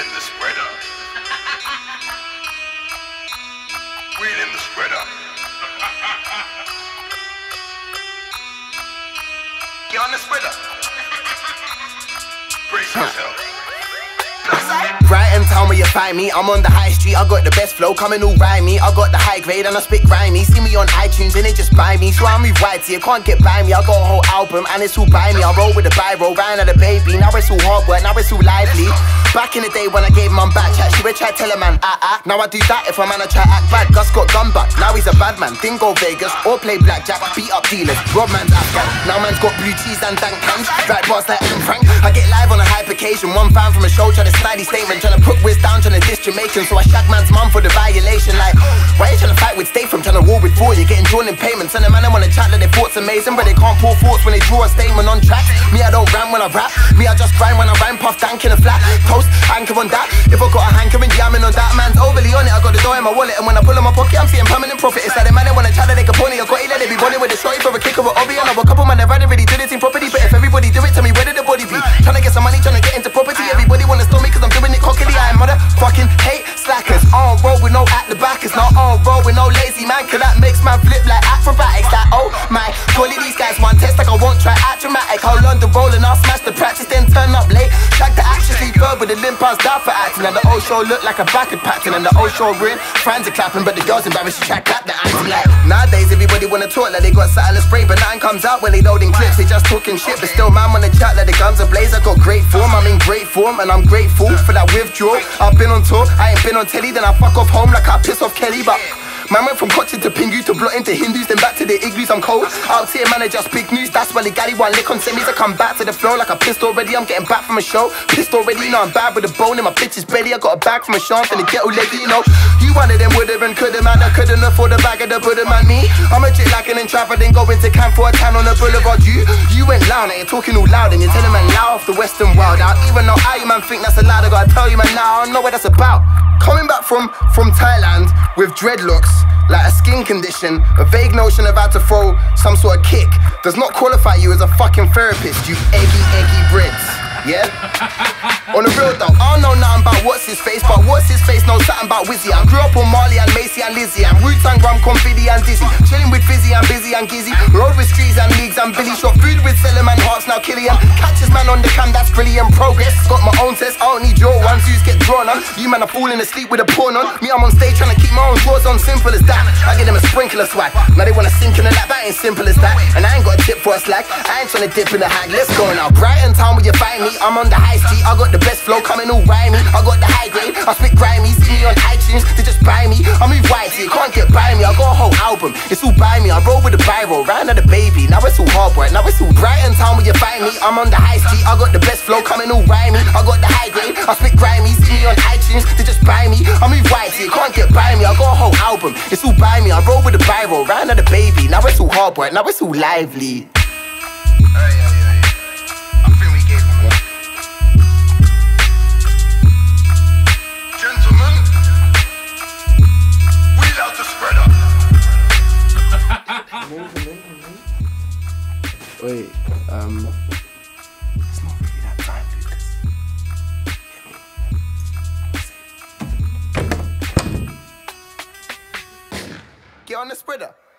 didn't spread up. We didn't spread up. Get on the spread up. Brace yourself. Brighton town where you find me, I'm on the high street, I got the best flow, coming all rhymey, I got the high grade and I spit grimy. See me on iTunes and they just buy me, so I move right here, can't get by me, I got a whole album and it's all by me. I roll with the biro, ran at the baby, now it's all hard work, now it's all lively. Back in the day when I gave mum back chat, she would try to tell a man, now I do that if a man I try act bad. Gus got done back, now he's a bad man, didn't go Vegas or play blackjack, beat up dealers, rob man's Afghan, now man's got blue cheese and dank hands, right bars like I'm Frank. I get live on a hype occasion, one fan from a show try to slide his statement, tryna put whiz down, tryna diss Jamaican, so I shag man's mum for the violation. Like, why you tryna fight with Statham, tryna war with Raw, you're getting drawn in payments, and the man I wanna chat like their thoughts amazing, but they can't pour thoughts when they draw a statement on track. Me, I don't ram when I rap, me, I just grind when I rhyme, puff dank in a flat, toast, anchor on that. If I got a hanker and yamming on that, man's overly on it, I got the door in my wallet, and when I pull in my pocket, I'm seeing permanent profit. It's like the man I wanna chat like a pony, I got it, let it be rolling with a shorty for a kick or an obby, and I a couple man that rather really do this in property, but if everybody do it to me, where did the body be? Tryna get some money, tryna get into property, everybody wanna stop me cause I'm doing it cockily. I motherfucking hate slackers, on roll with no at the backers, not on roll with no lazy man, cause that makes man flip like acrobatics. That oh my, surely these guys want test like I won't try, act dramatic. How long the roll and I'll smash the practice, then turn up late, track the action, see bird with the limp pass down for acting, and the old show look like a back of packing, and the old show grin, friends are clapping, but the girls embarrassed, she track clap the acting like. Nowadays everybody wanna talk like they got satin and spray, but nothing comes out when they loading clips, they just talking shit, but still man wanna chat like the guns are blaze. I got great form, I'm in great form, and I'm grateful for that withdrawal. I've been on tour, I ain't been on telly, then I fuck off home like I piss off Kelly. But man went from cotton to pingu to blotting to Hindus, then back to the igloos. I'm cold out here, man, I just big news. That's why they got one lick on semis. I come back to the flow like I pissed already. I'm getting back from a show, pissed already. Now I'm bad with a bone in my bitch's belly. I got a bag from a chance and a ghetto lady, you know. You one of them woulda and coulda, man. I couldn't afford a bag of the Buddha, man. Me, I'm a jit like an entrapper, then go into camp for a tan on the boulevard. You went loud and you're talking all loud, and you're telling man loud off the western wild out. Even though I, man, think that's a lie, I gotta tell you, man, now I don't know what that's about. Coming back from Thailand with dreadlocks, like a skin condition, a vague notion of how to throw some sort of kick, does not qualify you as a fucking therapist, you eggy Brits, yeah? On the real though, I don't know nothing about what's his face, but what's his face knows something about Wizzy. I grew up on Marley and Macy and Lizzie, and Wu-Tang, Rum, Confidi and Dizzy, chilling with Fizzy and Busy and Gizzy, rode with Streets and Leagues and Billy, shot food with Sellerman, Hearts, now Killian, catches man on the cam, that's brilliant progress. Got my own test, I don't need your ones, who's get drawn on, you man are falling asleep with a porn on, me I'm on stage trying to keep my own drawers on, simple as that. I give them a sprinkle of swag, now they wanna sink in the lap, that ain't simple as that. And I ain't got a tip for a slack, I ain't tryna dip in the hag, let's go now. Brighton town where you find me, I'm on the high street, I got the best flow, coming all rhymey, I got the high grade, I spit grimy. See me on iTunes, they just buy me, I move wide, so you can't get by me. I got a whole album, it's all by me, I roll with the biro, round of the baby, now it's all hard work, now it's all. Brighton town where you find me, I'm on the high street, I got the best flow, coming all rhymey, I got the high grade, I spit grimy. See me on iTunes, they just buy me, I move wide, so you can't get by me. I got a whole album, it's all by me, I roll with the biro, round of the baby, now it's all hard work, now it's all lively. I think we gave them one. Gentlemen, we love the spreader. Wait, it's not really that time, Lucas. Get on the spreader.